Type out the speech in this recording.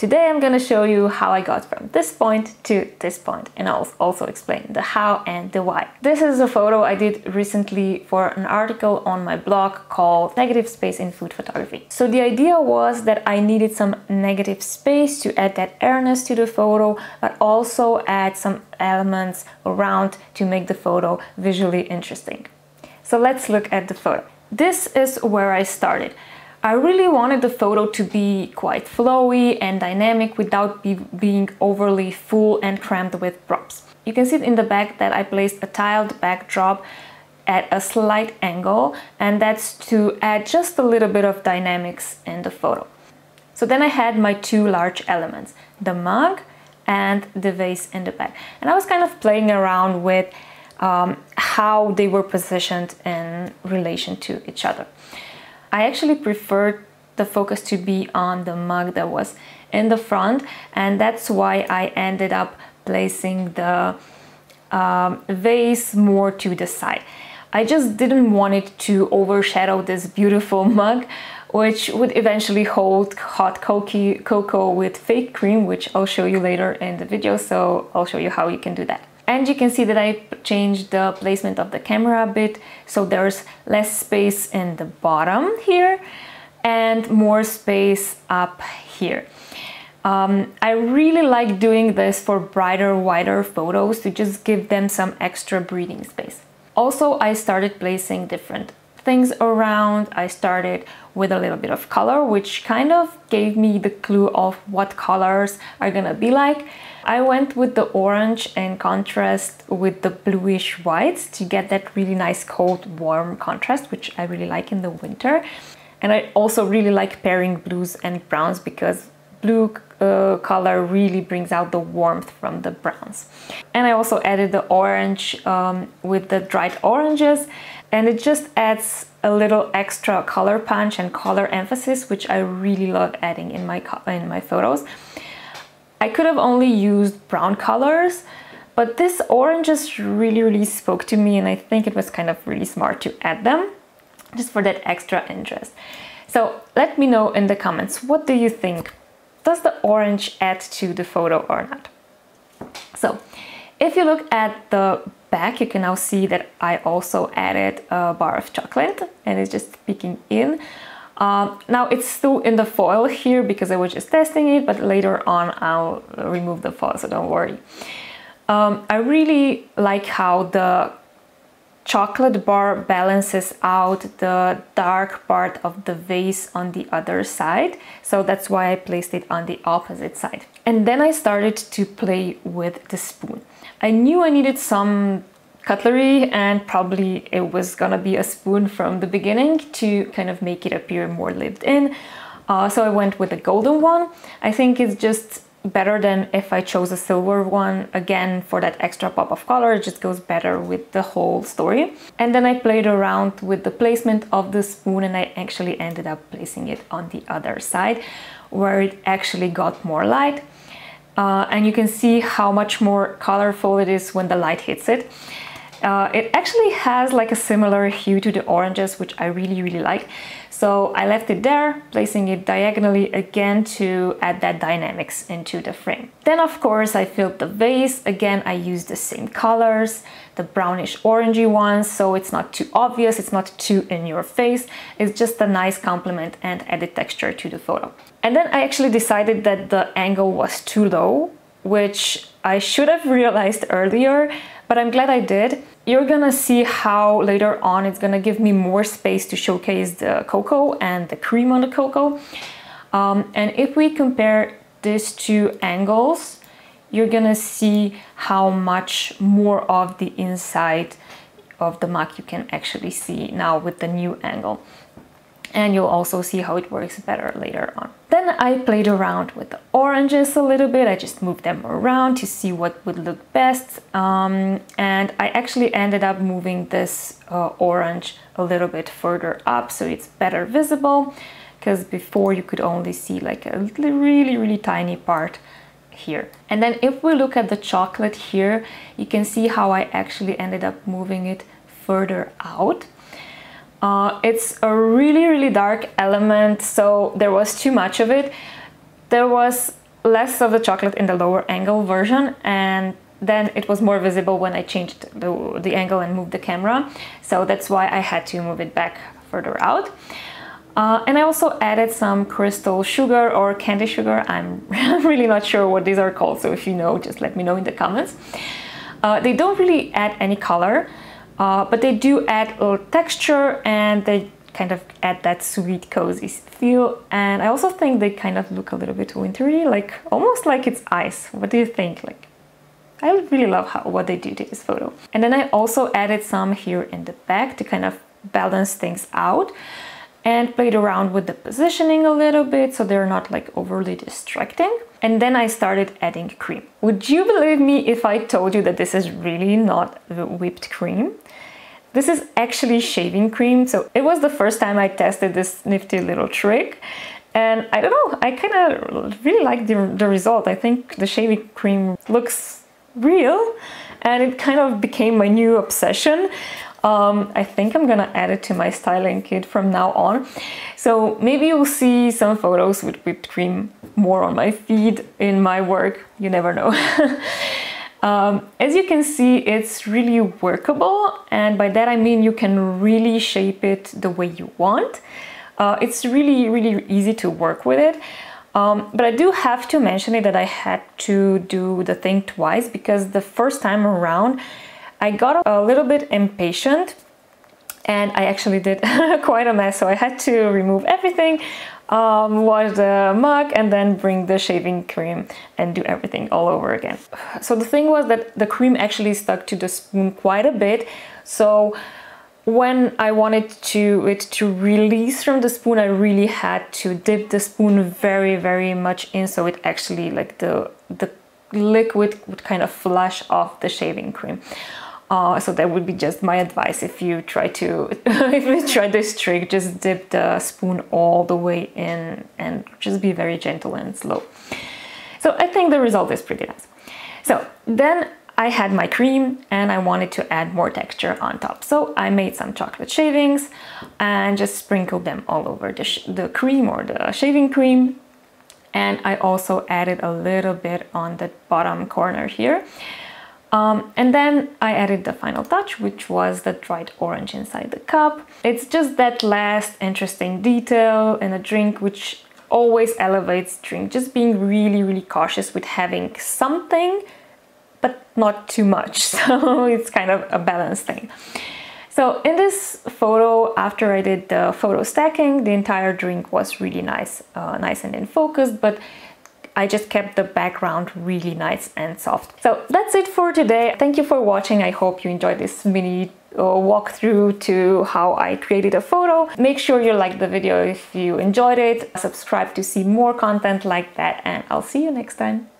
Today I'm going to show you how I got from this point to this point, and I'll also explain the how and the why. This is a photo I did recently for an article on my blog called Negative Space in Food Photography. So the idea was that I needed some negative space to add that airness to the photo, but also add some elements around to make the photo visually interesting. So let's look at the photo. This is where I started. I really wanted the photo to be quite flowy and dynamic without being overly full and crammed with props. You can see in the back that I placed a tiled backdrop at a slight angle, and that's to add just a little bit of dynamics in the photo. So then I had my two large elements, the mug and the vase in the back. And I was kind of playing around with how they were positioned in relation to each other. I actually preferred the focus to be on the mug that was in the front, and that's why I ended up placing the vase more to the side. I just didn't want it to overshadow this beautiful mug, which would eventually hold hot cocoa with fake cream, which I'll show you later in the video, so I'll show you how you can do that. And you can see that I changed the placement of the camera a bit, so there's less space in the bottom here and more space up here. I really like doing this for brighter, wider photos to just give them some extra breathing space. Also, I started placing different things around. I started with a little bit of color, which kind of gave me the clue of what colors are gonna be like. I went with the orange in contrast with the bluish whites to get that really nice cold warm contrast, which I really like in the winter. And I also really like pairing blues and browns, because blue color really brings out the warmth from the browns. And I also added the orange with the dried oranges, and it just adds a little extra color punch and color emphasis, which I really love adding in my photos. I could have only used brown colors, but this orange just really spoke to me, and I think it was kind of really smart to add them just for that extra interest. So let me know in the comments, what do you think? Does the orange add to the photo or not? So if you look at the back, you can now see that I also added a bar of chocolate, and it's just peeking in. Now it's still in the foil here because I was just testing it, but later on I'll remove the foil, so don't worry. I really like how the chocolate bar balances out the dark part of the vase on the other side, so that's why I placed it on the opposite side. And then I started to play with the spoon. I knew I needed some cutlery, and probably it was gonna be a spoon from the beginning to kind of make it appear more lived in. So I went with a golden one. I think it's just better than if I chose a silver one. Again, for that extra pop of color, it just goes better with the whole story. And then I played around with the placement of the spoon, and I actually ended up placing it on the other side where it actually got more light. And you can see how much more colorful it is when the light hits it. It actually has like a similar hue to the oranges, which I really like. So I left it there, placing it diagonally again to add that dynamics into the frame. Then of course I filled the vase. Again, I used the same colors, the brownish orangey ones, so it's not too obvious, it's not too in your face. It's just a nice complement and added texture to the photo. And then I actually decided that the angle was too low, which I should have realized earlier, but I'm glad I did. You're gonna see how later on it's gonna give me more space to showcase the cocoa and the cream on the cocoa. And if we compare these two angles, you're gonna see how much more of the inside of the mug you can actually see now with the new angle. And you'll also see how it works better later on. Then I played around with the oranges a little bit. I just moved them around to see what would look best. And I actually ended up moving this orange a little bit further up, so it's better visible, because before you could only see like a really tiny part here. And then if we look at the chocolate here, you can see how I actually ended up moving it further out. It's a really dark element, so there was too much of it. There was less of the chocolate in the lower angle version, and then it was more visible when I changed the angle and moved the camera. So that's why I had to move it back further out. And I also added some crystal sugar or candy sugar. I'm really not sure what these are called, so if you know, just let me know in the comments. They don't really add any color, but they do add a little texture, and they kind of add that sweet, cozy feel. And I also think they kind of look a little bit wintry, like almost like it's ice. What do you think? Like, I really love what they did to this photo. And then I also added some here in the back to kind of balance things out, and played around with the positioning a little bit so they're not like overly distracting. And then I started adding cream. Would you believe me if I told you that this is really not whipped cream? This is actually shaving cream. So it was the first time I tested this nifty little trick, and I don't know, I kind of really like the result. I think the shaving cream looks real, and it kind of became my new obsession. I think I'm gonna add it to my styling kit from now on. So maybe you'll see some photos with whipped cream more on my feed in my work, you never know. As you can see, it's really workable, and by that I mean you can really shape it the way you want. It's really, really easy to work with it. But I do have to mention it that I had to do the thing twice, because the first time around I got a little bit impatient and I actually did quite a mess. So I had to remove everything, wash the mug, and then bring the shaving cream and do everything all over again. So the thing was that the cream actually stuck to the spoon quite a bit. So when I wanted it to release from the spoon, I really had to dip the spoon very, very much in, so it actually, like, the liquid would kind of flush off the shaving cream. So that would be just my advice. If you try to try this trick, just dip the spoon all the way in and just be very gentle and slow. So I think the result is pretty nice. So then I had my cream and I wanted to add more texture on top. So I made some chocolate shavings and just sprinkled them all over the cream or the shaving cream. And I also added a little bit on the bottom corner here. And then I added the final touch, which was the dried orange inside the cup. It's just that last interesting detail in a drink, which always elevates drink. Just being really, really cautious with having something, but not too much. So it's kind of a balanced thing. So in this photo, after I did the photo stacking, the entire drink was really nice, nice and in focus, but I just kept the background really nice and soft. So that's it for today. Thank you for watching. I hope you enjoyed this mini walkthrough to how I created a photo. Make sure you like the video if you enjoyed it. Subscribe to see more content like that, and I'll see you next time.